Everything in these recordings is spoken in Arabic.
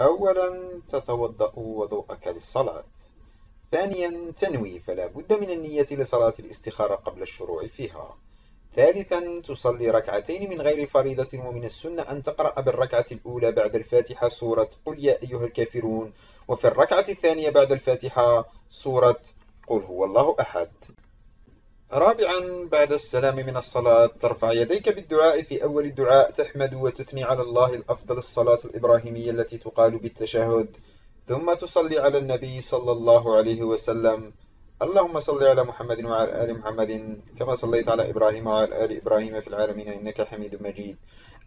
أولا تتوضأ وضوءك للصلاة. ثانيا تنوي، فلا بد من النية لصلاة الاستخارة قبل الشروع فيها. ثالثا تصلي ركعتين من غير فريضة، ومن السنة أن تقرأ بالركعة الأولى بعد الفاتحة سورة قل يا أيها الكافرون، وفي الركعة الثانية بعد الفاتحة سورة قل هو الله أحد. رابعا بعد السلام من الصلاة ترفع يديك بالدعاء، في أول الدعاء تحمد وتثني على الله الأفضل الصلاة الإبراهيمية التي تقال بالتشهد، ثم تصلي على النبي صلى الله عليه وسلم: اللهم صل على محمد وعلى آل محمد كما صليت على إبراهيم وعلى آل إبراهيم في العالمين إنك حميد مجيد،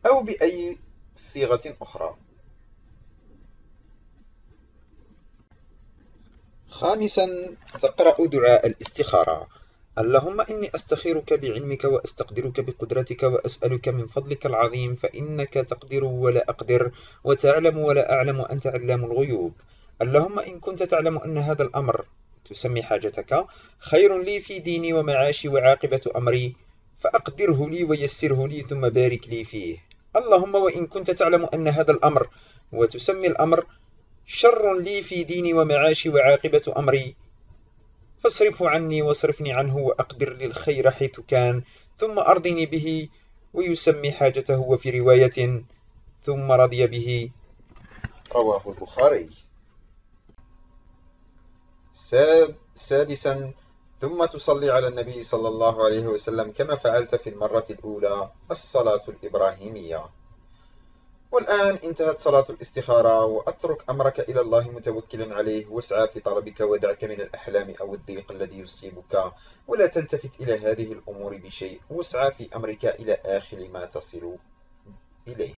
أو بأي صيغة أخرى. خامسا تقرأ دعاء الاستخارة: اللهم إني أستخيرك بعلمك وأستقدرك بقدرتك وأسألك من فضلك العظيم، فإنك تقدر ولا أقدر، وتعلم ولا أعلم، وأنت علام الغيوب. اللهم إن كنت تعلم أن هذا الأمر تسمي حاجتك خير لي في ديني ومعاشي وعاقبة أمري، فأقدره لي ويسره لي ثم بارك لي فيه. اللهم وإن كنت تعلم أن هذا الأمر وتسمي الأمر شر لي في ديني ومعاشي وعاقبة أمري، فاصرفه عني واصرفني عنه، وأقدر لي الخير حيث كان ثم أرضني به، ويسمي حاجته، وفي رواية ثم رضي به، رواه البخاري. سادسا ثم تصلي على النبي صلى الله عليه وسلم كما فعلت في المرة الأولى الصلاة الإبراهيمية. والآن انتهت صلاة الاستخارة، وأترك أمرك إلى الله متوكلا عليه، واسعى في طلبك، ودعك من الأحلام أو الضيق الذي يصيبك، ولا تلتفت إلى هذه الأمور بشيء، واسعى في أمرك إلى آخر ما تصل إليه.